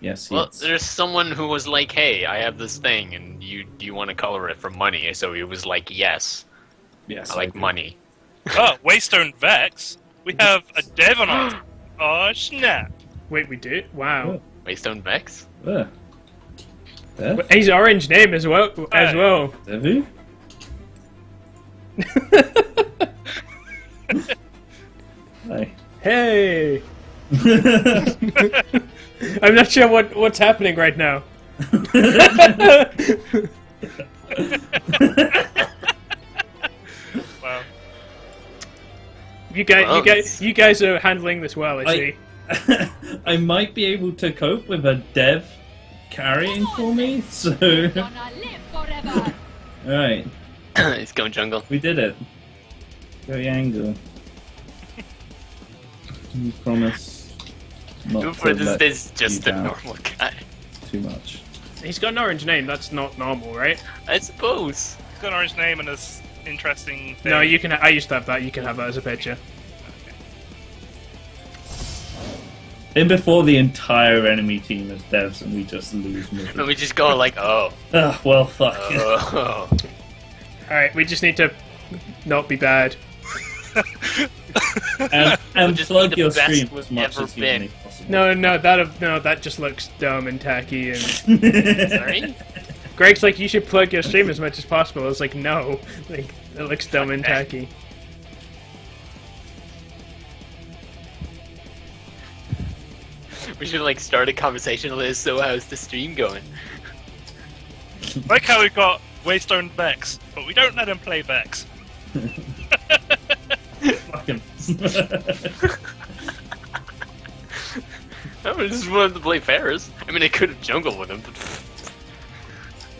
Yes, he is. There's someone who was like, hey, I have this thing, and do you want to color it for money? So he was like, yes. Yes. I like money. Oh, Waystone Vex? We have a Devon on. Oh, snap. Wait, we do? Wow. Waystone Vex? He's orange name as well. Devi? Hi. Hey! I'm not sure what's happening right now. Wow. You guys are handling this well, I see. I might be able to cope with a dev carrying for me, so alright. Let's go jungle. We did it. Go Yangle. You promise. Not to let is just a normal guy. Too much. He's got an orange name. That's not normal, right? I suppose. He's got an orange name and this interesting thing. No, you can. I used to have that. You can have that as a picture. In before the entire enemy team is devs and we just lose. And we just go like, oh. Oh well, fuck. Oh. All right, we just need to not be bad. and plug your stream as much as humanly possible. No, that just looks dumb and tacky. And sorry, Greg's like, you should plug your stream as much as possible. I was like, no, like it looks dumb and tacky. We should like start a conversation with so how's the stream going? Like how we've got Waystone Vex, but we don't let him play Vex. Fuck him. I just wanted to play Ferris. I mean, I could have jungled with him,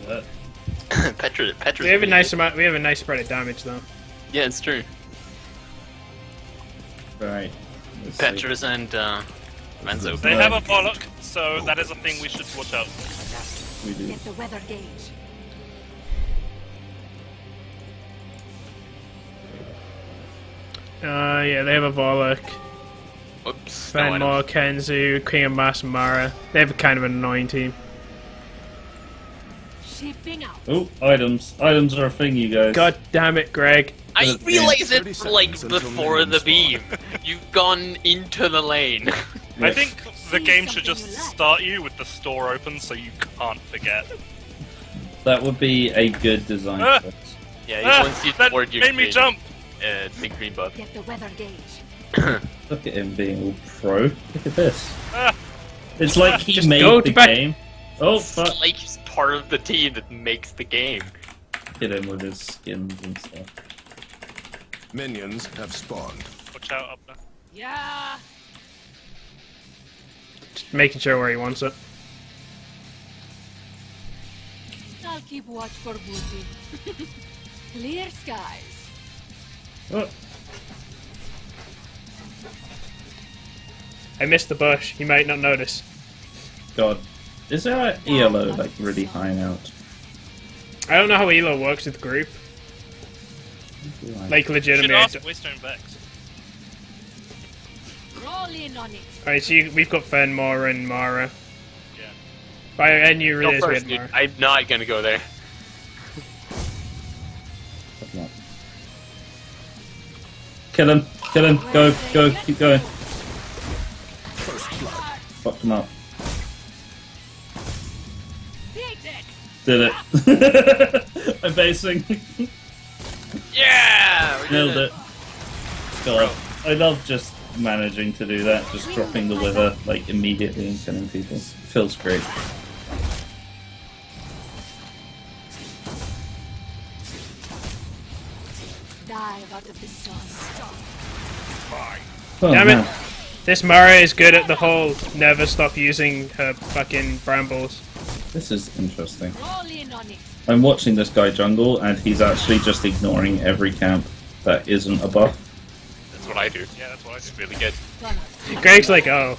but Petra. We have a nice amount. We have a nice spread of damage, though. Yeah, it's true. Right. Petra's and Menzo. They have a bollock, so that is a thing we should watch out. We do. Get the weather gauge. Yeah, they have a Volok, Fenmore, Kenzu, King of Mass and Mara. They have a kind of an annoying team. Oh, items. Items are a thing, you guys. God damn it, Greg. I realized it, like, before the beam. You've gone into the lane. I think the game should just start you with the store open so you can't forget. That would be a good design. Yeah, once you board your made me jump. Big green buff. Get the weather gauge. Look at him being all pro. Look at this. It's like he just made the game. Oh, fuck. It's like he's part of the team that makes the game. Hit him with his skins and stuff. Minions have spawned. Watch out, up there. Yeah. Just making sure where he wants it. I'll keep watch for booty. Clear skies. Oh. I missed the bush. You might not notice. God, is our ELO like really high now? I don't know how ELO works with group. Like legitimately. Alright, so we've got Fenmore and Mara. Yeah. By and you realize we had Mara. I'm not gonna go there. Kill him, go, keep going. Fuck him up. Did it. I'm basing. Yeah! Nailed it. God, I love just managing to do that, just dropping the wither, like, immediately and killing people. Feels great. Oh, damn it! This Mara is good at the whole never stop using her fucking brambles. This is interesting. I'm watching this guy jungle and he's actually just ignoring every camp that isn't a buff. That's what I do. Yeah, that's what I do. Really good. Greg's like, oh.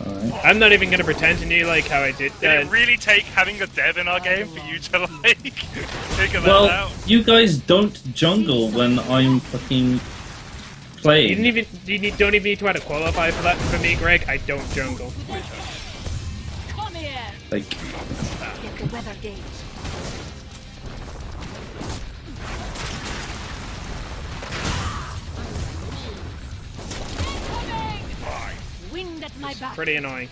Right. I'm not even gonna pretend to you like how I did. Did it really take having a dev in our game for you to like figure that out? Well, you guys don't jungle when I'm fucking played. You don't even need to try to qualify for that for me, Greg. I don't jungle. Come here. Like. Get the weather gauge. Wind at my back. Pretty annoying.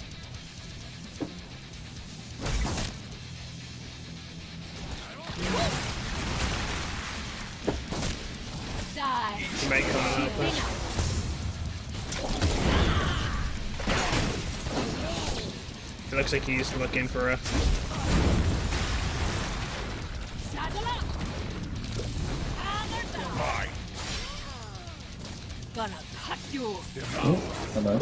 You might come out of this. It looks like he's looking for a. Gonna cut you. Oh, hello.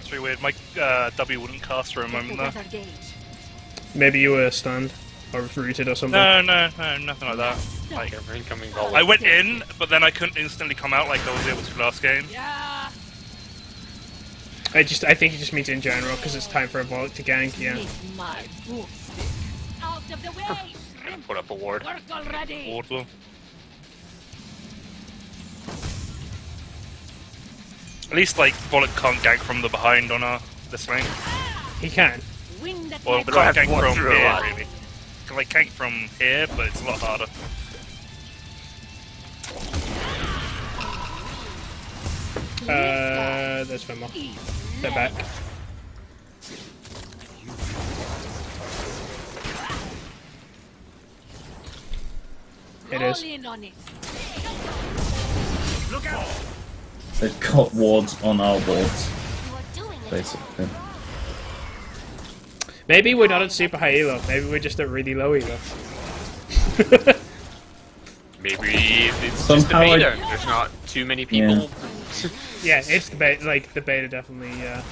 It's really weird. My W wouldn't cast for a moment there. Maybe you were stunned or rooted or something. No, nothing like that. Like incoming goal. I went in, but then I couldn't instantly come out like I was able to last game. Yeah. I think it just means in general, because it's time for a Volk to gank, yeah. Out of the way. I'm gonna put up a ward. Ward blow. At least, like, Volk can't gank from the behind on this lane. He can. Well, but can't gank from here, really. Can, like, gank from here, but it's a lot harder. There's Venmo. They're back. It is. They've got wards on our wards, basically. Maybe we're not at super high elo, maybe we're just at really low elo. Maybe it's somehow just the beta. There's not too many people. Yeah. Yeah, it's the beta. Like the beta, definitely. Yeah.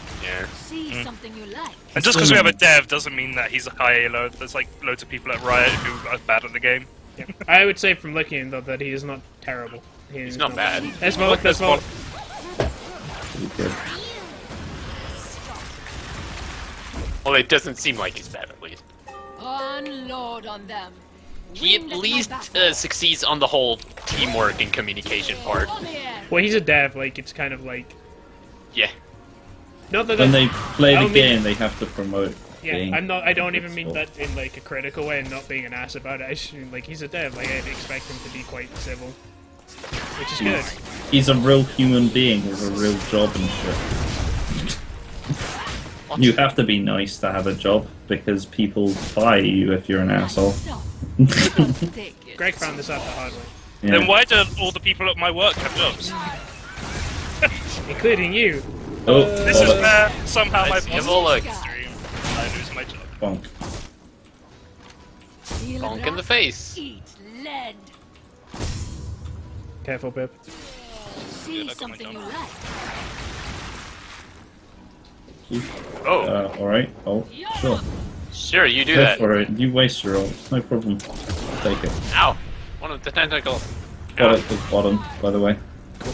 See something you like. And just because we have a dev doesn't mean that he's a high elo. There's like loads of people at Riot who are bad at the game. Yeah. I would say from looking at him though that he is not terrible. He's not bad. That's more. That's more. Well, it doesn't seem like he's bad at least. Unload on them. He at least succeeds on the whole teamwork and communication part. Well, he's a dev, like, it's kind of like... Yeah. Not that when they play the game, they have to promote. Yeah, I don't even mean that in, like, a critical way and not being an ass about it. I assume, like, he's a dev, like, I'd expect him to be quite civil. Which is good. He's a real human being with a real job and shit. You have to be nice to have a job, because people fire you if you're an asshole. Greg found this out the hard way. Yeah. Then why do all the people at my work have jobs? Including you. Oh, this is where somehow my boss extreme. I lose my job. Bonk. Bonk in the face. Eat lead. Careful, Pip. See something you like. Oh. Alright. Oh, sure. Sure, you do that. Go for it. You waste your ult. No problem. I'll take it. Ow! One of the tentacles. Got it at the bottom, by the way. Cool.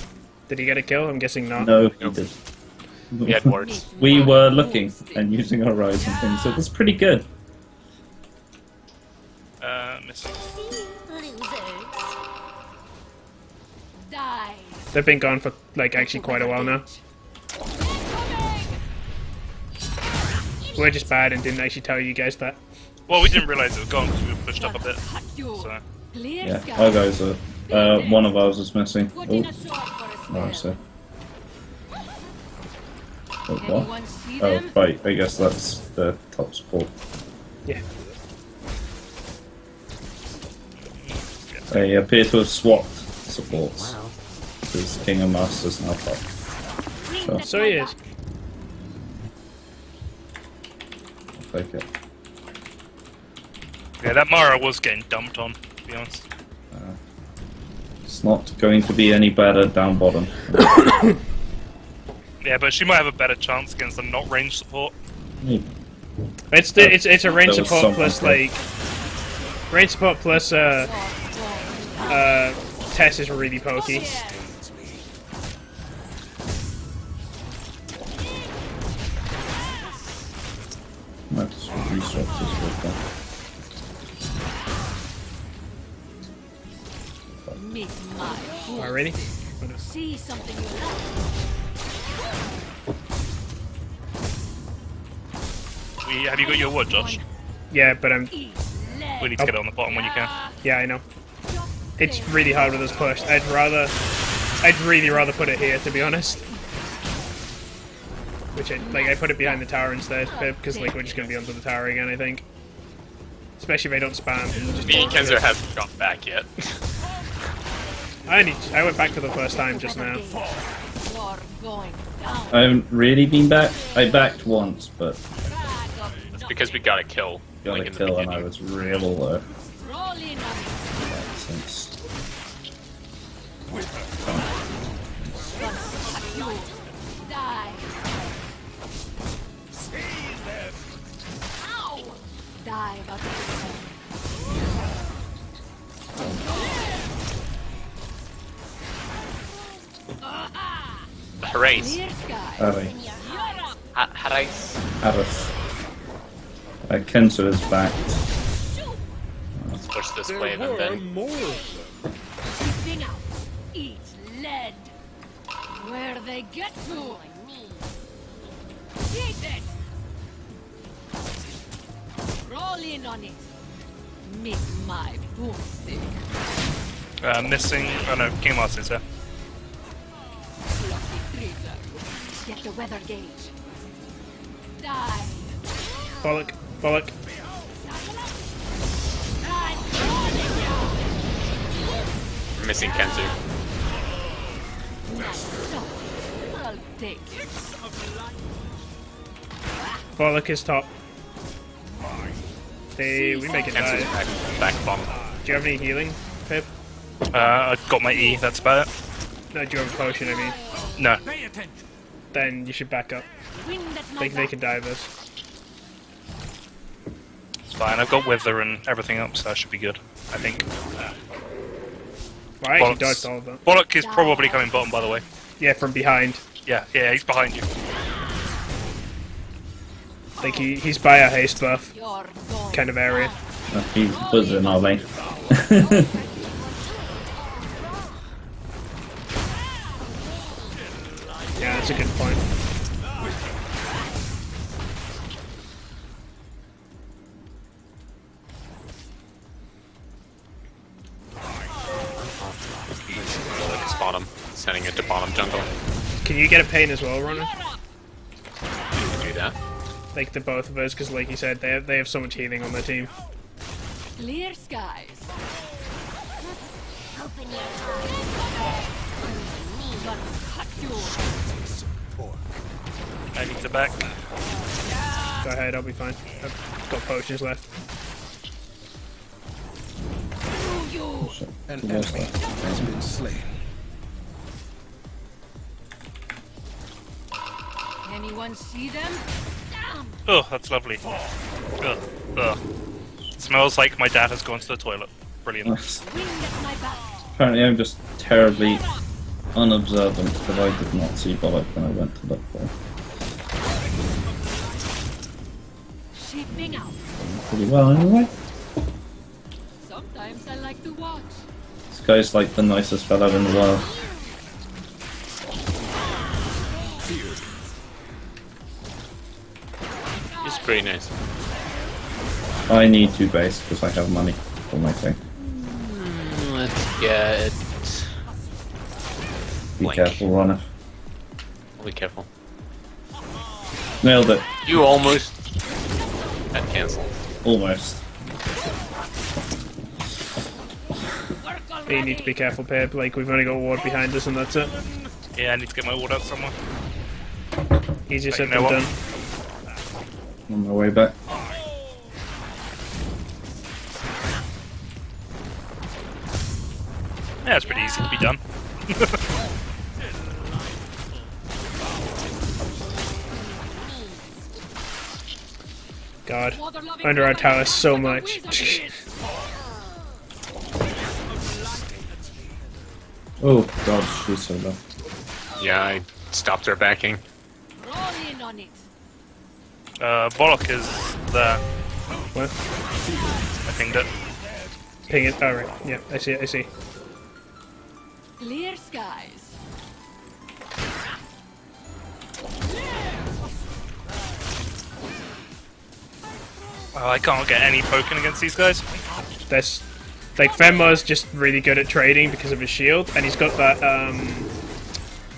Did he get a kill? I'm guessing not. No, he did. We had wards. We were looking and using our rise and things, so it was pretty good. Missing. They've been gone for, like, actually quite a while now. We're just bad and didn't actually tell you guys that. Well, we didn't realize it was gone because we were pushed up a bit. So. Yeah, our guys are. One of ours is missing. Oh, no, so. Oh, what? Oh, right, I guess that's the top support. Yeah. They appear to have swapped supports. Wow. Because King and Master's now top. So he is. Take it. Yeah, that Mara was getting dumped on, to be honest. It's not going to be any better down bottom. Yeah, but she might have a better chance against a not range support. Mm. It's the, it's a range support plus like range support plus Tess is really pokey. disruptors with them. Meet my horse. Already? See something you like. Have you got your wood, Josh? Yeah, but we need to get it on the bottom when you can. Yeah, I know. It's really hard with this push. I'd really rather put it here, to be honest. Which I put it behind the tower instead, because like we're just gonna be under the tower again, I think. Especially if I don't spam. Me and Kenzo haven't gone back yet. I went back for the first time just now. I haven't really been back. I backed once, but that's because we got a kill. Got a kill, and I was real low. Harris. Kenzo is back. Let's push this wave and then. Eat lead. Where they get to? Eat it. Roll in on it. Meet my boomstick. Missing. Oh no, King Mars is there. Get the weather gauge. Die. Bollock. Missing Kenzo. Bollock is top. We make it die. Back bomb. Do you have any healing, Pip? I've got my E, that's about it. No, do you have a potion, I mean? No. Then you should back up. They can die this. It's fine, I've got Wither and everything up, so that should be good, I think. Well, I actually dodged all of them. Bollock is probably coming bottom, by the way. Yeah, from behind. Yeah, he's behind you. I think he's by a haste buff kind of area. Oh, he's buzzing, aren't they? Yeah, that's a good point. It's bottom. Sending it to bottom jungle. Can you get a pain as well, Ronith? You can do that. Like the both of us, because like you said, they have so much healing on their team. Clear skies. Open your eyes. I need to back. Go ahead, I'll be fine. I've got potions left. An enemy has been slain. Anyone see them? Oh, that's lovely. It smells like my dad has gone to the toilet. Brilliant. Apparently I'm just terribly unobservant because I did not see Bollock when I went to look for him. Pretty well anyway. Sometimes I like to watch. This guy's like the nicest fellow in the world. Very nice. I need 2 base because I have money for my thing. Let's get. Be careful, Ronith. I'll be careful. Nailed it. You almost. That cancelled. Almost. You need to be careful, Pip. Like, we've only got a ward behind us and that's it. Yeah, I need to get my ward out somewhere. Easier said than done. On my way back. Yeah, it's pretty easy to be done. God, under our tower so much. Oh God, she's so low. Yeah, I stopped her backing. Bollock is there. What? I pinged it. Ping it. All right. Yeah, I see it. I see. Clear skies. Oh, I can't get any poking against these guys. That's like Fenmar's just really good at trading because of his shield, and he's got that.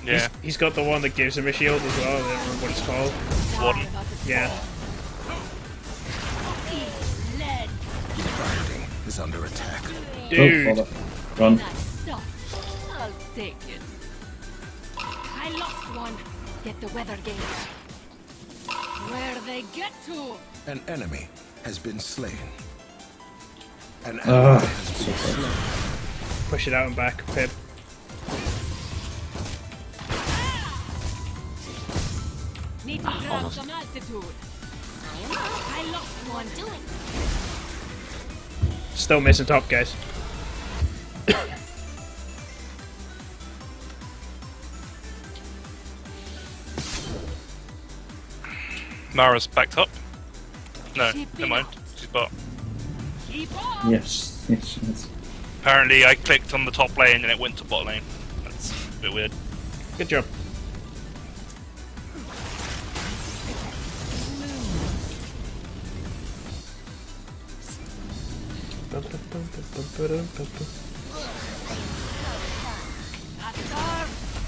Yeah. He's got the one that gives him a shield as well. I don't remember what it's called. Warden. Yeah. Is under attack. Dude, oh, run! I'll take it. I lost one. Get the weather gauge. Where they get to? An enemy has been slain. An enemy has been slain. Push it out and back, Pip. Need to grab some altitude. I lost one. Do it. Still missing top, guys. Mara's backed up. No, never mind. She's bot. Yes, yes, yes. Apparently, I clicked on the top lane and it went to bot lane. That's a bit weird. Good job.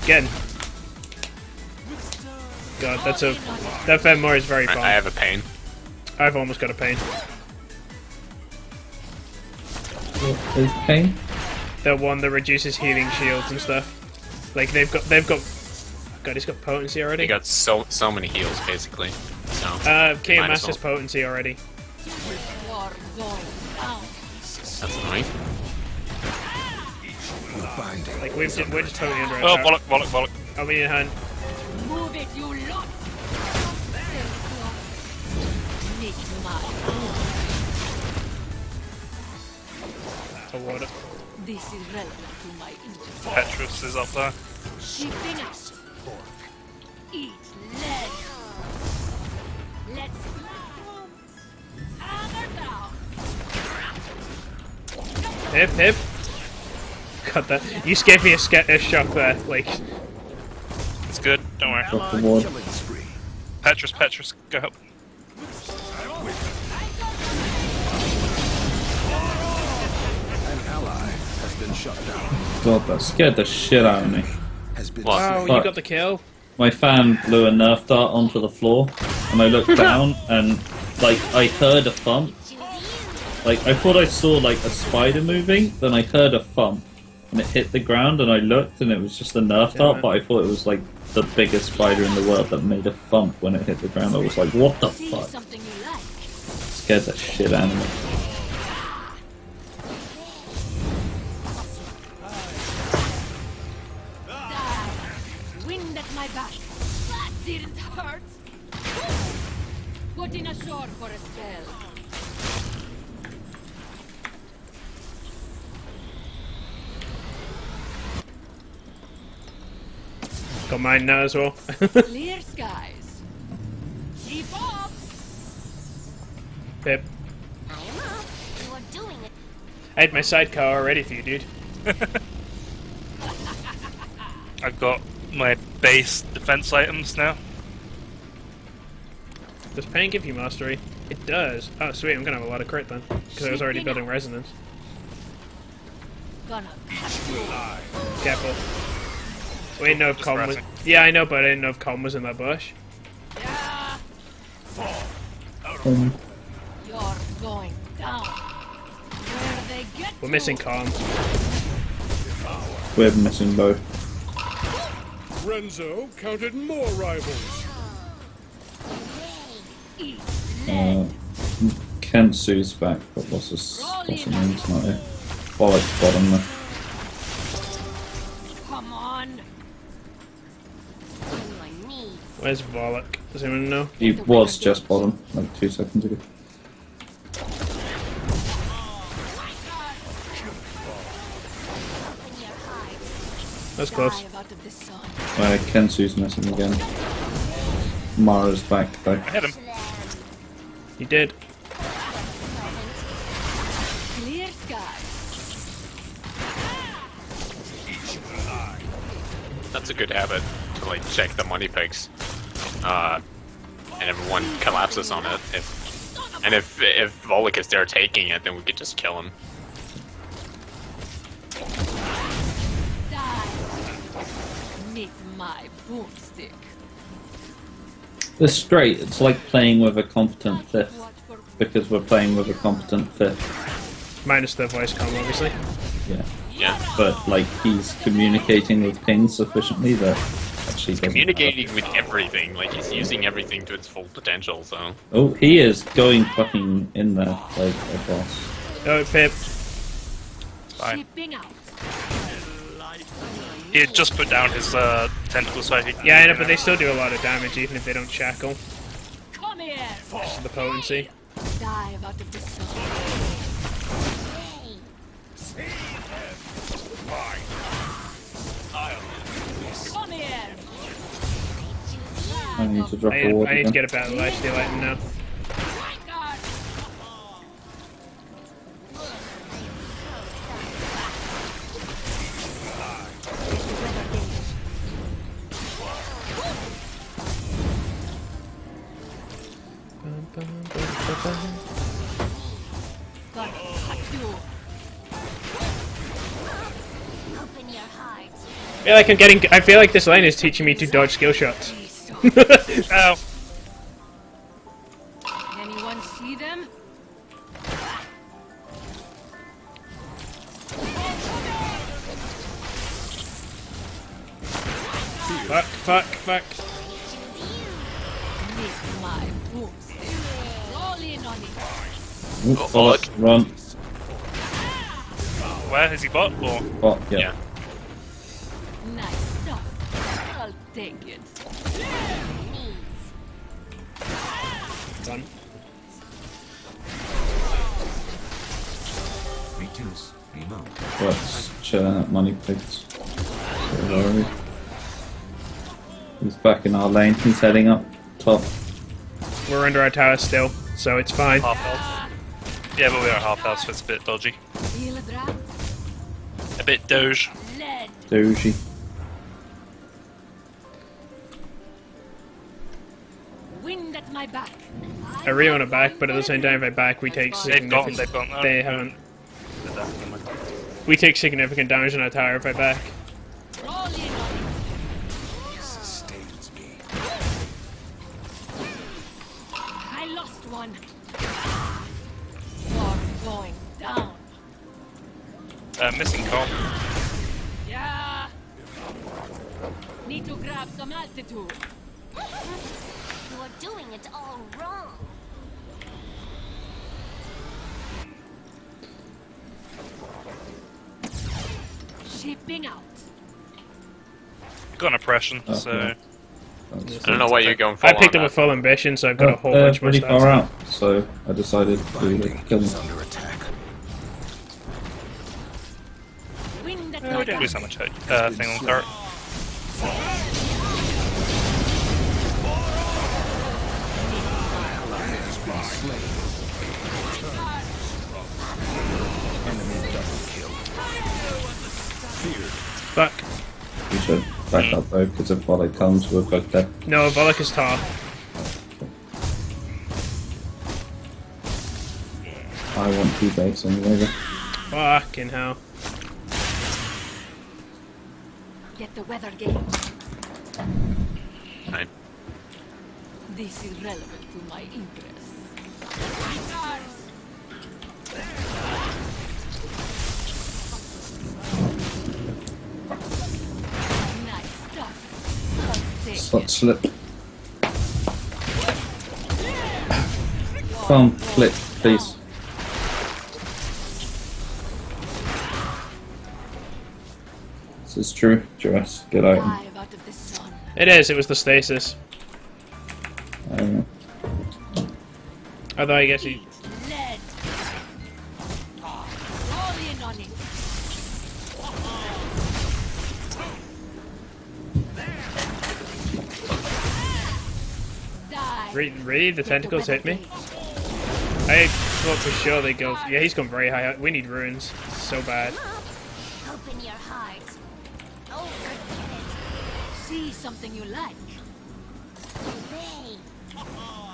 Again. God, that's a... That Fenmore is very bad. I have a pain. I've almost got a pain. What is pain? The one that reduces healing shields and stuff. Like, they've got... Oh God, he's got potency already? He got so many heals, basically. So, KM Master's potency already. That's annoying. Like we're just totally under attack. Oh, bollock, bollock, bollock. I'll be in hand. Move it, you lot. Oh, water. This is relevant to my interest. Petrus is up there. Shipping us. Eat lead. Let's go. Hammer down. Hip, hip. Got that. You gave me a shock there, like. It's good, don't worry. Drop the ward. Petrus, Petrus, go help. An ally has been shut down. God, that scared the shit out of me. Wow, you got the kill? My fan blew a Nerf dart onto the floor, and I looked down, and, like, I heard a thump. Like, I thought I saw, like, a spider moving, then I heard a thump, and it hit the ground, and I looked, and it was just a Nerf dart, but I thought it was, like, the biggest spider in the world that made a thump when it hit the ground. I was like, what the fuck? Scared the shit out of me. Wind at my back. That didn't hurt. Put in ashore for a spell. Got mine now as well. Clear skies. Keep up. Pip. I'm up. You're doing it. I had my sidecar already for you, dude. I've got my base defense items now. Does pain give you mastery? It does. Oh sweet, I'm gonna have a lot of crit then, because I was already building resonance. Gonna careful. We didn't know if Colm was... Yeah, I know, but I didn't know if Colm was in that bush. Yeah. You're going down. Where they get we're missing Colm. We're missing both. Renzo counted more rivals. Kensu's back, but what's his name's not here. Bollock's bottom there. Where's Bollock? Does anyone know? He was just bottom, like 2 seconds ago. That's close. Kensu's missing again. Mara's back though. I hit him. He did. That's a good habit to like check the money pegs, and everyone collapses on it. If Volek is there taking it, then we could just kill him. My boomstick. They're straight. It's like playing with a competent fifth, because we're playing with a competent fifth. Minus the voice comm, obviously. Yeah. But like he's communicating with pings sufficiently that actually he's communicating matter. With everything. Like he's using everything to its full potential. So. Oh, he is going fucking in there like a boss. Oh, Pip. Bye. He had just put down his tentacle, so I think. Yeah, I know, but they still do a lot of damage even if they don't shackle. Come here. That's the potency. Dive out of the sun. I need to drop the water. I need to get a battle lifesteal item now. I feel like I'm getting. I feel like this lane is teaching me to dodge skill shots. Ow. Anyone see them? Fuck. Oops, run. Where is he bot or? Bot, yeah. Nice stuff. I'll take it. Done. Reduce. Remote. Let's churn out money pigs. Sorry. He's back in our lane. He's heading up top. We're under our tower still, so it's fine. Half health. Yeah, but we are half health, so it's a bit dodgy. A bit doge. Doji. Wind at my back. I really want a back, but at the same time, if I back, we take significant. They haven't. We take significant damage in our tower if I back. Missing call. Yeah. Need to grab some altitude. You are doing it all wrong. Shipping out. Got an oppression, so. I don't know why you're going for. I picked up a full ambition, so I've got a whole bunch more stuff. Pretty far out, so I decided to kill him. No, we didn't lose that much hit, thing on turret. Fuck. We should back up though, because if Volek comes, we're both dead. No, Volek is tar. I want two baits anyway though. Fucking hell. Get the weather gate. Nine. This is relevant to my interests. Nice stuff. Slot slip. Thumb flip, please. It's true, Jurass, get out. It is, it was the stasis. I don't know. Although I guess he... Really? The tentacles hit me? I thought for sure they'd go... Yeah, he's gone very high up. We need runes. So bad. Open your heart. see something you like. Hooray! Each will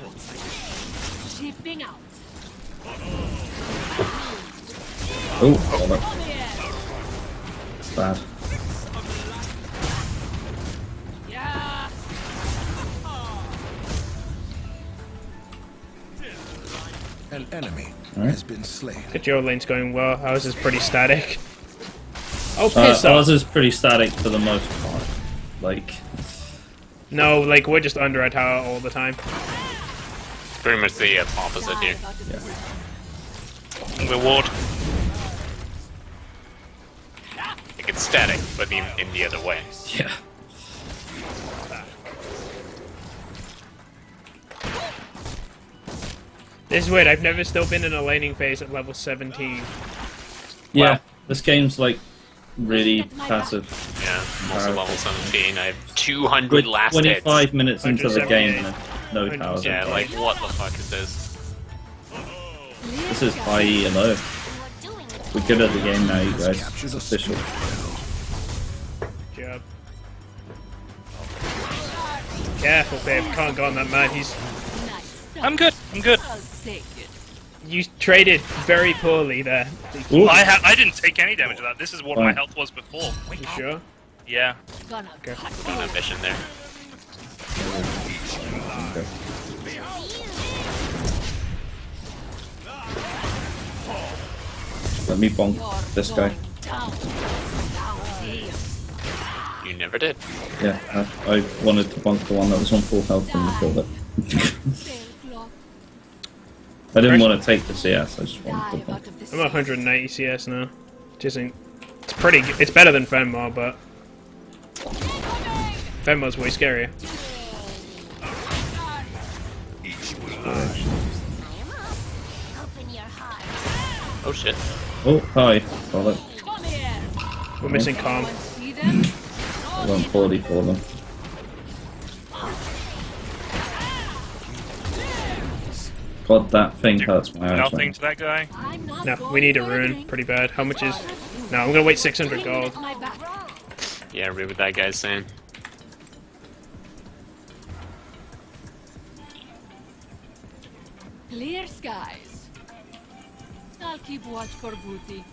I. Shipping out. Oh, that's bad. An enemy has been slain. Good, your lane's going well. Ours is pretty static. Oh, piss off. Ours is pretty static for the most part. Like, no, like we're just under our tower all the time. Pretty much the opposite here. Yeah. Reward. Like it's static, but in the other way. Yeah. This is weird, I've never still been in a laning phase at level 17. Yeah, wow. This game's like really passive. Yeah, also level 17. I have 200 last hits. 25 minutes into the game and no powers. Yeah, like what the fuck is this? This is IE and O. We're good at the game now, you guys. It's official. Good job. Careful, babe. Can't go on that man. He's... I'm good. I'm good. You traded very poorly there. Oops. I didn't take any damage to that. This is what my health was before. You sure? Yeah. Okay. Got an ambition there. Okay. Let me bonk this guy. You never did. Yeah, I wanted to bonk the one that was on full health and killed it. I didn't want to take the CS, I just wanted to... I'm at 190 CS now. It's pretty... It's better than Fenmar, but... Fenmar's way scarier. Oh shit. Oh, hi. Well, we're missing Calm. I want 40 for them. God, that thing hurts my eyes. Nothing to that guy. No, we need a rune pretty bad. How much is... No, I'm gonna wait 600 gold. Yeah, I agree with that guy's saying. Clear skies. I'll keep watch for booty.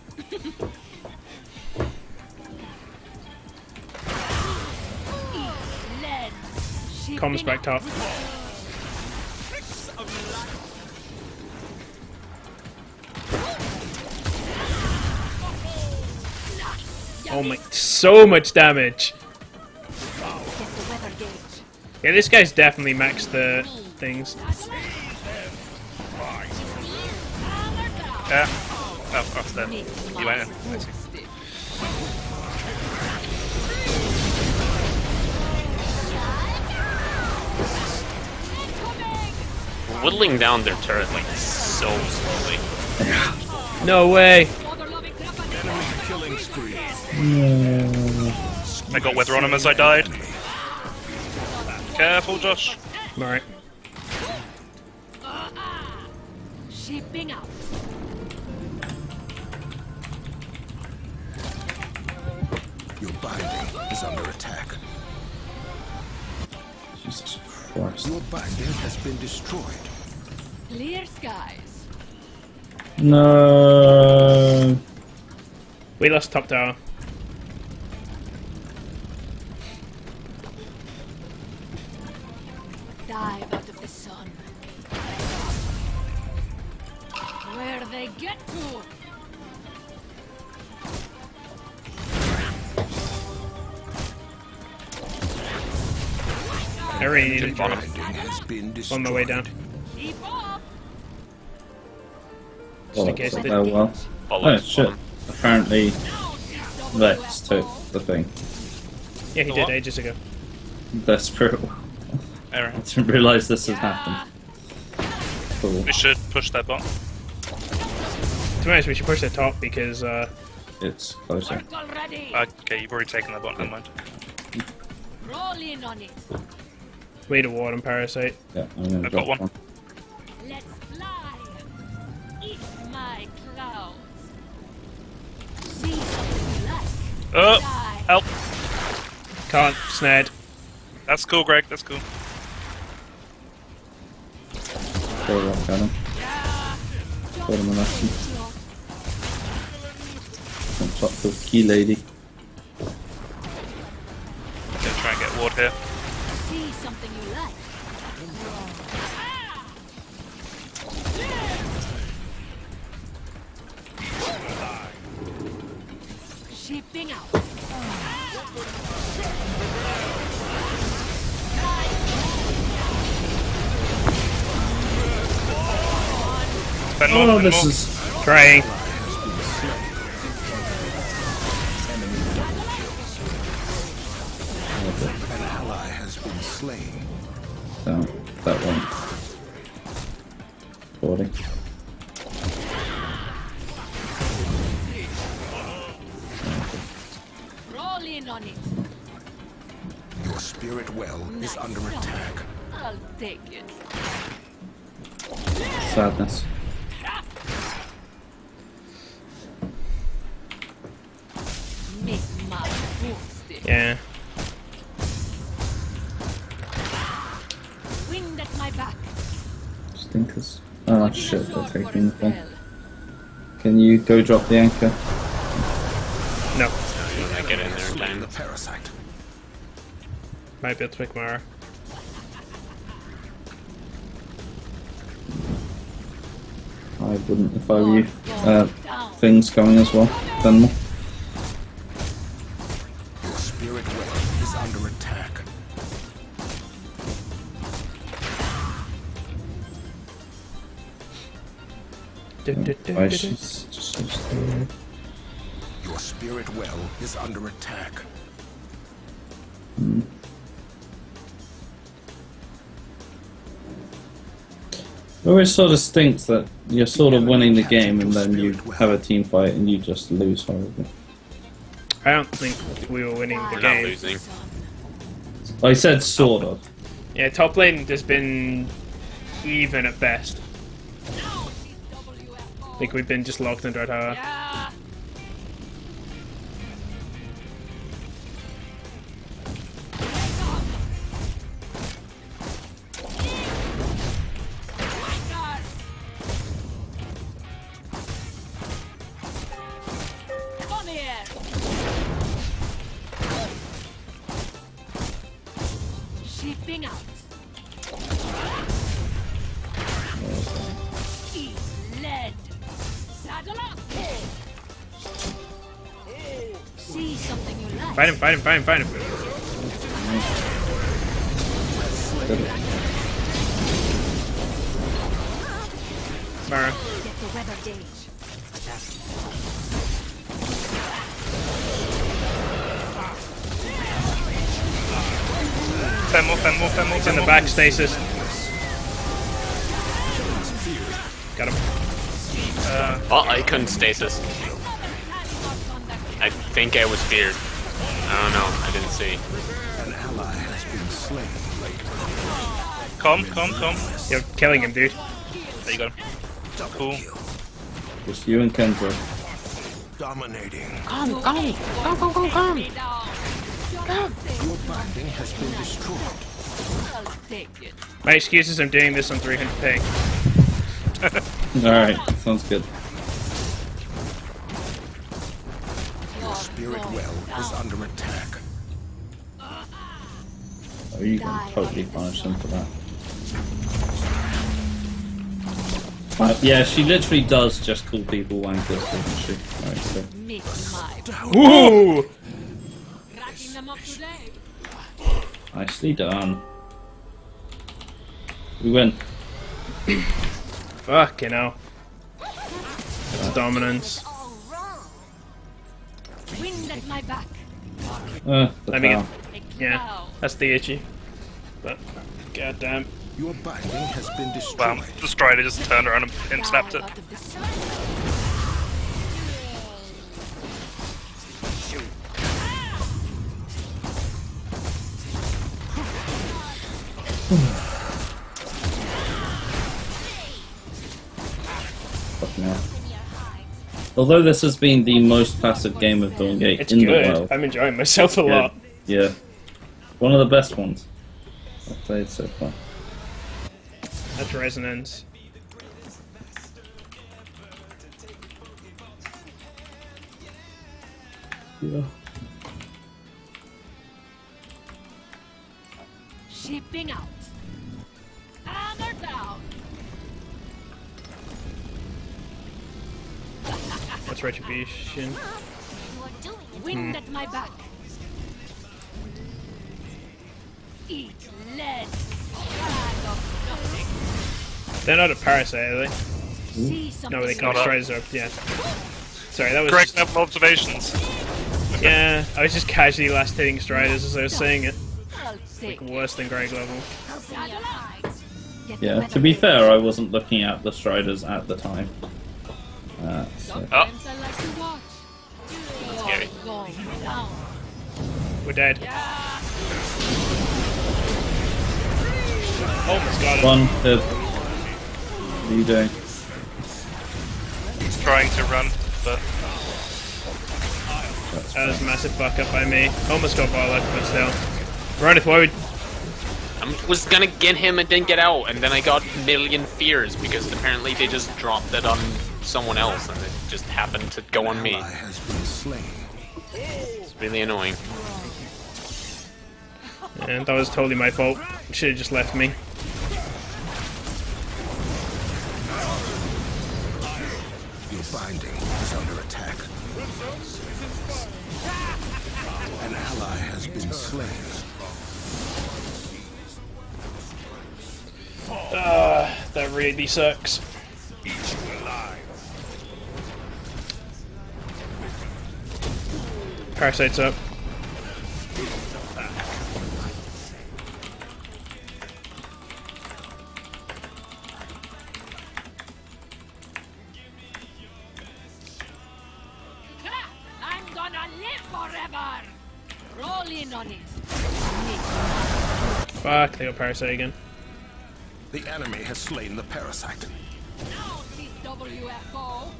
Comms back top. Oh my, so much damage! Yeah, this guy's definitely maxed the things. Oh, off there. You went in. Whittling down their turret like so slowly. No way! No. I got Weatheronium as I died. Careful, Josh. Alright. Shipping out. Your binding is under attack. Jesus Christ. Your binding has been destroyed. Clear skies. No. We lost top tower. Dive out of the sun. Where they get to? I really need to bottom. On my way down. Keep up. Just in case they well. Oh shit. Apparently, Vex took the thing. Yeah, he did ages ago. That's brutal. I didn't realise this had happened. Cool. We should push that bot. To be honest, we should push the top because it's closer. Okay, you've already taken that bot, never mind. Roll in on it. We need a ward and parasite. Yeah, I've got one. Let's fly. Eat my clouds. See something you like. Help. Can't, snared. That's cool, Greg, that's cool. Got him on action. On top of the key lady. I'm gonna try and get ward here. See something you like. Shipping out. Oh, this is trying. An ally has been slain. Down that one. 40. Roll in on it. Your spirit well is under attack. I'll take it. Sadness. Yeah. Wind at my back. Stinkers. Oh shit, they're taking the thing. Can you go drop the anchor? No. I get in there and land the parasite. Might be a Twigmar. I wouldn't if I were you. Things going as well. Done more. Your spirit well is under attack. Hmm. It always sort of stinks that you're sort of winning the game and then you have a team fight and you just lose horribly. I don't think we were winning the game. Not losing. I said sort of. Yeah, top lane has been even at best. I think we've been just locked into our tower. Yeah. Come here. Shipping out. Find him, find him, find him, find him. Mara. Fem more. It's in the back, stasis. Got him. I couldn't stasis. I think I was feared. I don't know, I didn't see. An ally has been slain. Come. You're killing him, dude. There you go. Cool. Just you and Kenzo. Dominating. Come. Your binding has been destroyed. My excuse is I'm doing this on 300 ping. Alright, sounds good. Spirit well is under attack. Oh, you can totally punish them for that. Yeah, she literally does just call people wankers, doesn't she? Right, so. Woo! Nicely done. We win. Fuck, you know. That's dominance. Wind at my back. Let me get. Yeah, that's the issue. But goddamn. Your binding has been destroyed. Well, destroyed. I just turned around and snapped it. fucking hell. Although this has been the most passive game of Dawngate in the world. I'm enjoying myself a lot. Yeah. One of the best ones I've played so far. That's Resonance. Yeah. Shipping out. Armor down. That's retribution. Wind at my back. Eat lead. They're not a parasite, are they? No, they can't destroy us up. Yeah. Sorry, that was correct enough observations. Yeah, I was just casually last hitting Striders as I was saying it. Like, worse than Greg level. Yeah, to be fair, I wasn't looking at the Striders at the time. So. Oh. That's scary. We're dead. Oh my god. One hit. What are you doing? He's trying to run, but... that was a massive fuck up by me. Almost got bollocked, but still. Ronith, why would... I was gonna get him and didn't get out, and then I got a million fears, because apparently they just dropped it on someone else, and it just happened to go on me. It's really annoying. And that was totally my fault. Should've just left me. Your binding is under attack. An ally has been slain. That really sucks. Parasite's up. Fuck, they got parasite again. The enemy has slain the parasite. Now she's WFO.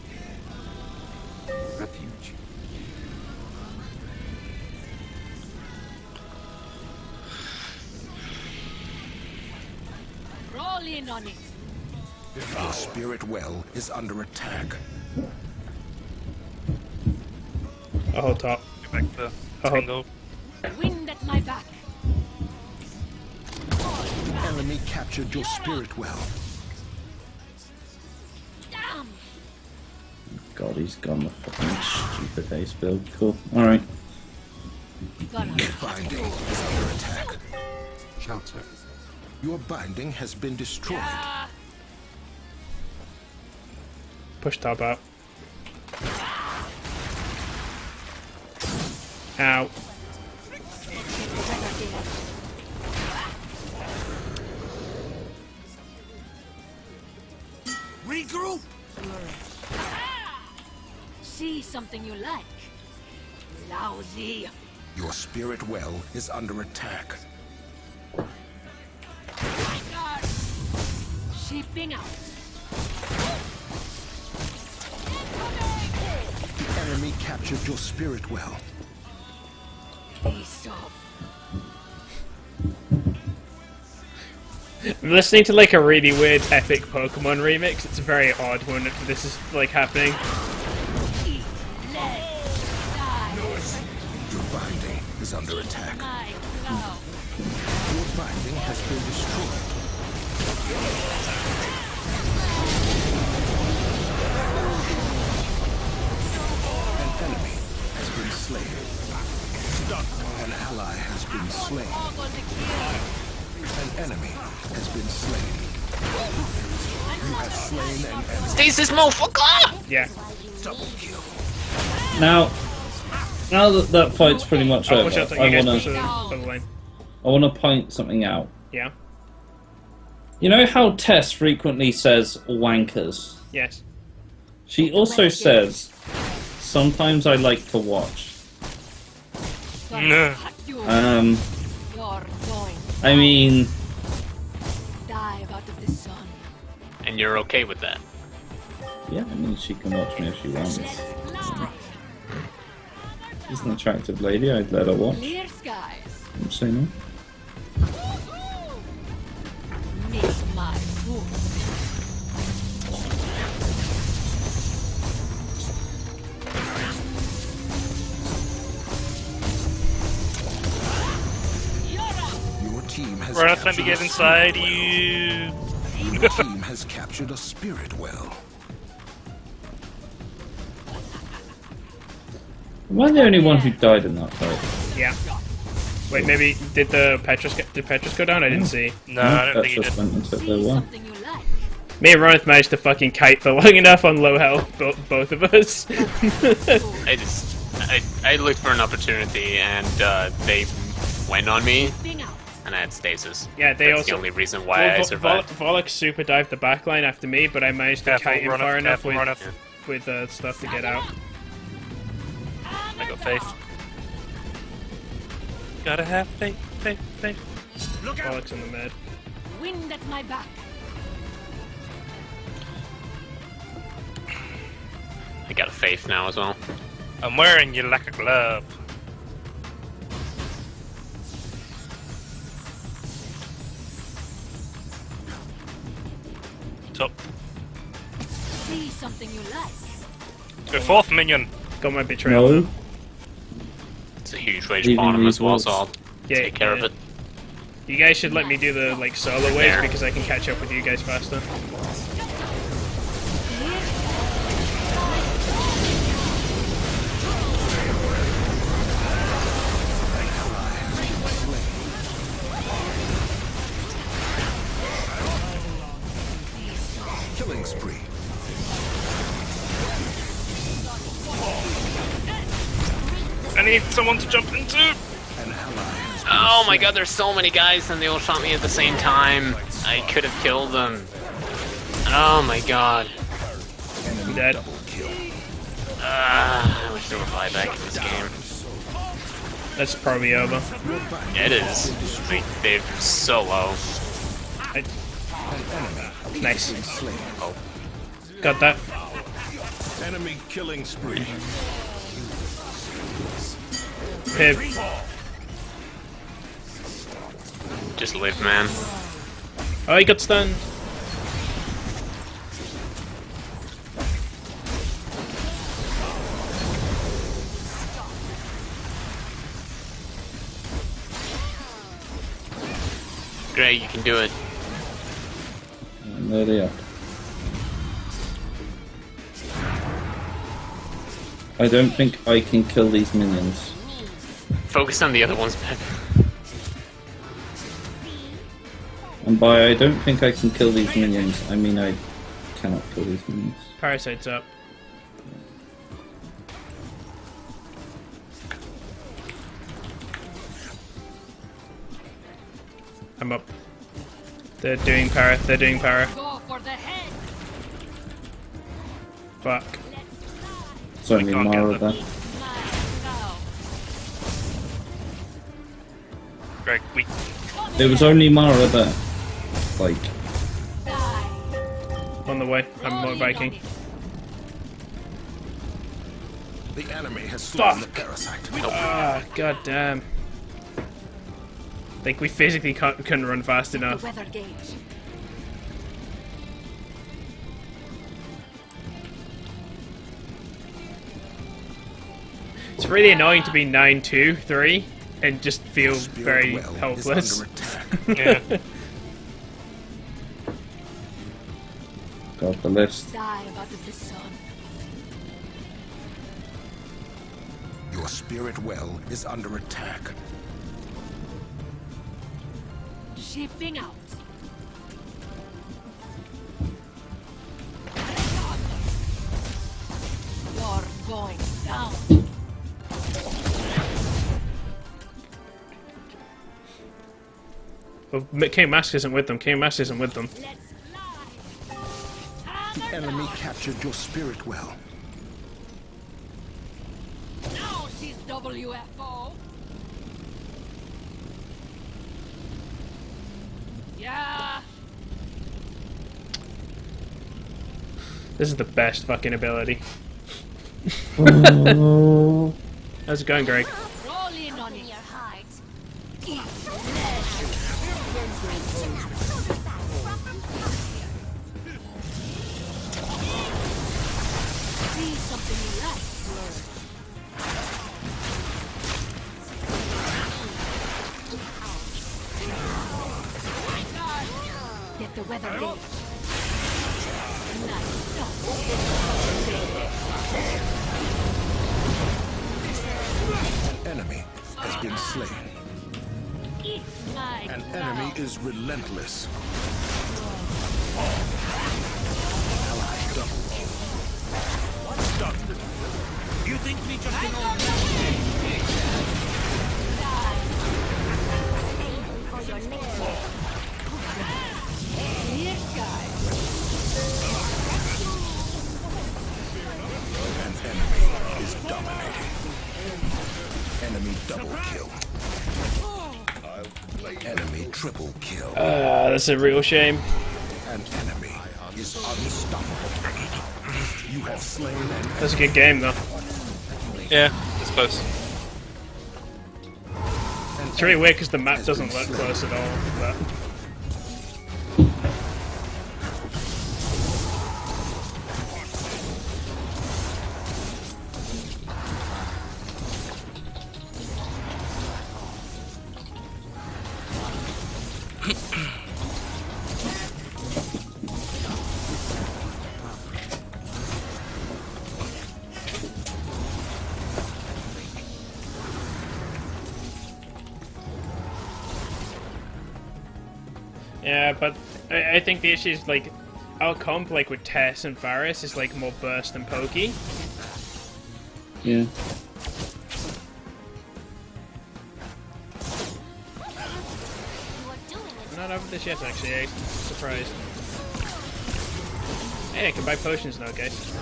Refuge. Roll in on it. Our spirit well is under attack. Oh, top. Get back to the tangle. Wind at my back. Enemy captured your spirit well. Damn. God, he's gone the fucking stupid ace build. Cool. Alright. Your binding is under attack. Shelter. Your binding has been destroyed. Yeah. Push top up. Ow. Regroup. See something you like. Lousy. Your spirit well is under attack. Shipping out. The enemy captured your spirit well. Peace off. I'm listening to like a really weird epic Pokemon remix. It's very odd when this is like happening. Your binding is under attack. Your binding has been destroyed. An enemy has been slain. An ally has been slain. An enemy has been slain. You have slain an enemy. Stasis motherfucker! Yeah. Double kill. Now that fight's pretty much over, I want to point something out. Yeah. You know how Tess frequently says wankers? Yes. She also says, sometimes I like to watch. No. I mean, dive out of the sun. And you're okay with that? Yeah, I mean, she can watch me if she wants. She's an attractive lady, I'd let her watch. I'm saying Ronith, time to get inside you. Your team has captured a spirit well. Am I the only one who died in that fight? Yeah. Wait, maybe did Petrus go down? I didn't see. No, I don't think he did. Went and took their one. Me and Ronith managed to fucking kite for long enough on low health, both of us. I looked for an opportunity and they went on me. And I had stasis. Yeah, that's also the only reason why I survived. Volok super dived the backline after me, but I managed to kite him far enough with stuff to get out. I got faith. Gotta have faith, Volok's in the med. Wind at my back. I got a faith now as well. I'm wearing you like a glove. Up. See something you like. Go forth, minion. Got my betrayal. No. It's a huge rage bottom as well, so I'll take care of it. You guys should let me do the like solo waves because I can catch up with you guys faster. I need someone to jump into! Oh my god, there's so many guys and they all shot me at the same time. I could have killed them. Oh my god. I'm dead. I wish there were buyback in this game. That's probably over. It is. Like, they're so low. Nice. Oh. Got that. Enemy killing spree. Pip. Just live, man. Oh, he got stunned. Great, you can do it. And there they are. I don't think I can kill these minions. Focus on the other ones, man. And by I don't think I can kill these minions, I mean I cannot kill these minions. Parasite's up. I'm up. They're doing para, Fuck. It's only Mara there. Greg, we... There was only Mara there. Like... On the way, I'm motorbiking. The enemy has slain the parasite. Ah, goddamn. I think we physically couldn't run fast enough. It's really annoying to be 9-2-3 and just feel very helpless. Yeah. Got the list. Your spirit well is under attack. Shifting out. You're going down. Well, King Mask isn't with them. Let's fly. The enemy captured your spirit well. Now she's WFO. Yeah. This is the best fucking ability. How's it going, Greg? The weather be. An enemy has been slain. An enemy is relentless. Ally double kill. Stop. You think we just can all an enemy is dominating. Enemy double kill. Enemy triple kill. That's a real shame. An enemy is unstoppable. You have slain an enemy. That's a good game, though. Yeah, it's close. It's really weird because the map doesn't look close at all. But... Yeah, but I think the issue is, like, our comp, like, with Tess and Varus is, like, more burst than pokey. Yeah. I'm not over this yet, actually. I'm surprised. Hey, I can buy potions now, guys.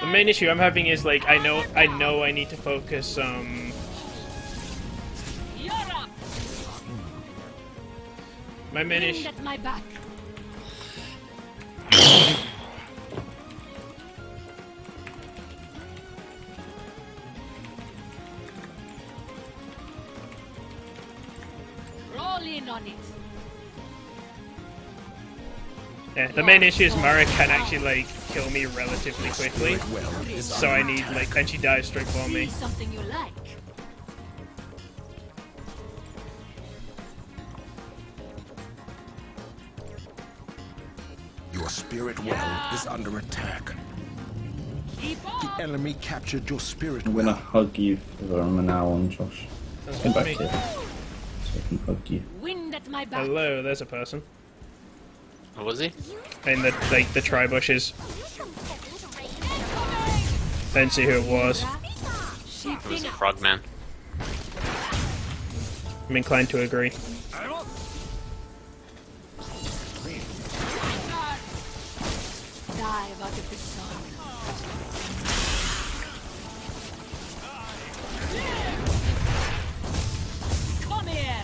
The main issue I'm having is, like, I know I need to focus, my main issue... Roll in on it. Yeah, the main issue is Mara can actually, like, kill me relatively quickly, so I need, like, and she dies straight for me. Your spirit well is under attack. The enemy captured your spirit well. I'm gonna hug you from now on, Josh. Get back here, so I can hug you. Hello, there's a person. What was he? In the, like, the tri bushes. I didn't see who it was. It was a frogman. I'm inclined to agree. Come here!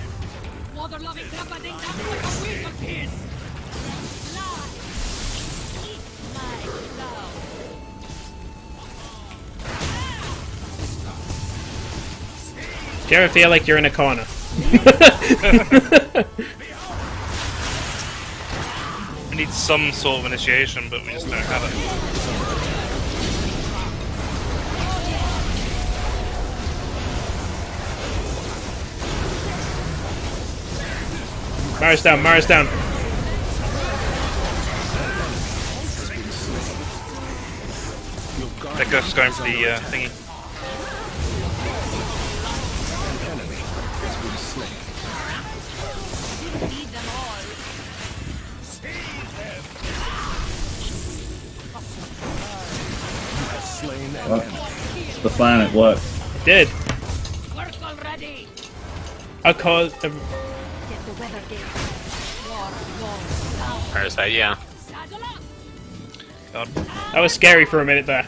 Do you ever feel like you're in a corner? We need some sort of initiation, but we just don't have it. Mara's down, Mara's down. That ghost is going for the thingy. It's the plan, it worked. It did. Work already. I caused a... Parasite, yeah. God. That was scary for a minute there.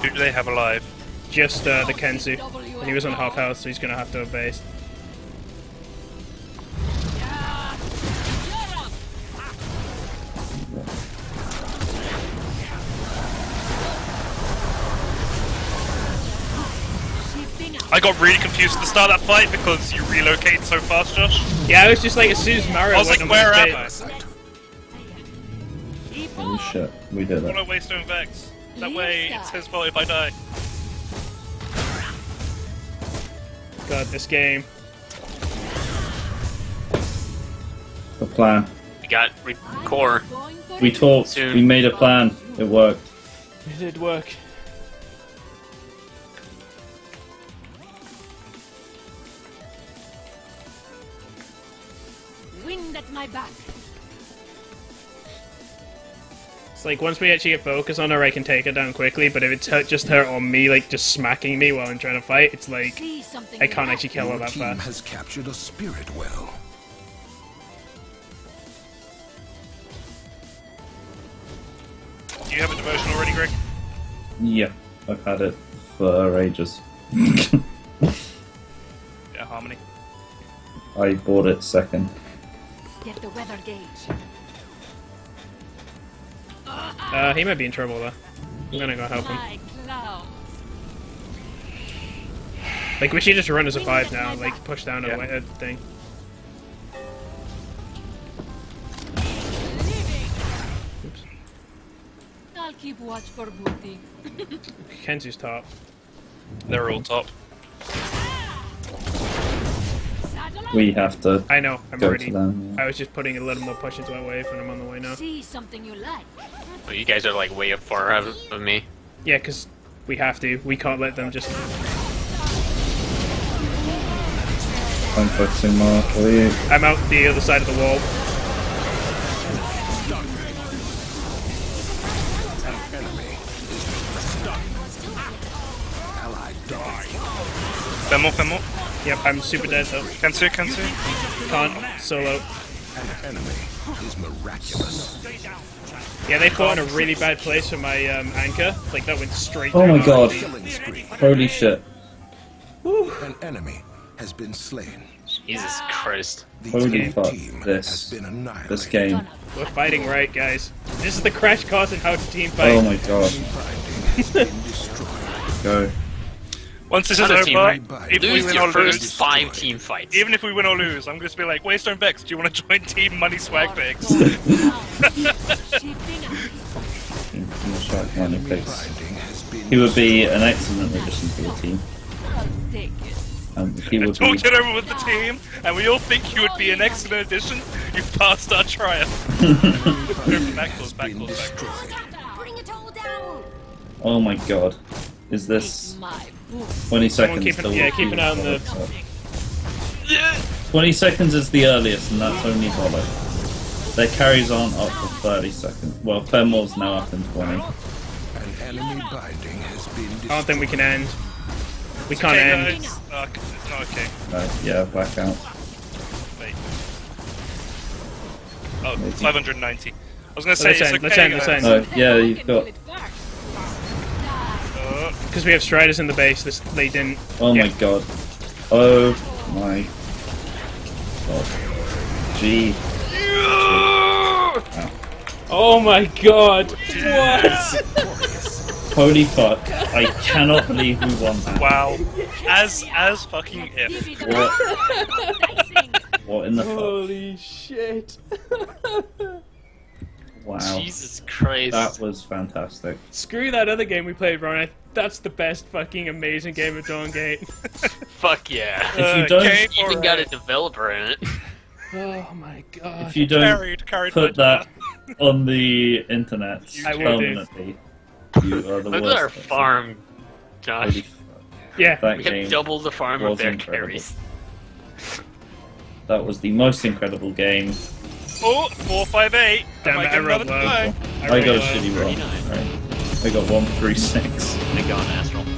Who do they have alive? Just the Kenzu. And he was on half health, so he's gonna have to have based. I got really confused at the start of that fight because you relocate so fast, Josh. Yeah, I was just like, as soon as Mario went on this bit. I was like, where am I? Holy shit, we did that. I want to Waystone Vex. That way, it's his fault if I die. God, this game. The plan. We got core. We talked. Soon. We made a plan. It worked. It did work. Wind at my back. It's like once we actually get focus on her, I can take her down quickly. But if it's her, just her on me, like just smacking me while I'm trying to fight, it's like I can't actually kill her that fast. Your team has captured a spirit well. Do you have a devotion already, Greg? Yep, yeah, I've had it for ages. Yeah, Harmony. I bought it second. Get the weather gauge. He might be in trouble though. I'm gonna go help him. Like, we should just run as a 5 now, like, push down a thing. I'll keep watch for booty. Kenzi's top. They're all top. We have to. I know. I'm already. Them, yeah. I was just putting a little more push into my wave, and I'm on the way now. See something you like. But you guys are like way up far out of me. Yeah, because we have to. We can't let them just. I'm focusing more. I'm out the other side of the wall. Femmo, Femmo. Yep, I'm super dead though. Cancer, Cancer. Can't solo. An enemy is miraculous. Yeah, they fought in a really bad place for my anchor. Like that went straight. Oh my god! Holy shit! Woo. An enemy has been slain. Jesus Christ! The Holy fuck! This game. We're fighting right, guys. This is the crash course in how to team fight. Oh my god! Go. Once this is over, if we win or lose, 5 team fights. Even if we win or lose, I'm going to be like, Waystone Vex, do you want to join Team Money Swag Pigs? He would be an excellent addition to the team. He would talked it over with the team, and we all think you would be an excellent addition. You passed our trial. Oh my god. Is this 20 seconds? Yeah, keep an eye on the. 20 seconds is the earliest, and that's only hollow. Their carries aren't up for 30 seconds. Well, Fenwolf's now up in 20. An enemy binding has been destroyed. I don't think we can end. We can't end. No, it's not okay. Yeah, black out. Wait. Oh, 590. I was gonna say, it's okay. Let's end, let's end. Oh, yeah, you've got. Because we have Striders in the base, they didn't. Oh my god. Oh my god. Gee. Yeah. Oh my god. What? Holy fuck. I cannot believe we won that. Wow. As fucking if. What? What in the fuck? Holy shit. Wow. Jesus Christ. That was fantastic. Screw that other game we played, Ronith. That's the best fucking amazing game of Dawngate. Fuck yeah. If you don't game even got a developer in it. Oh my god. If you don't put that on the internet permanently, you are the worst. Look at our farm, Josh. Yeah, that we have double the farm of their carries. That was the most incredible game. Oh, 458. Damn it, I got a shitty one. Right. I got 136. I got an astral.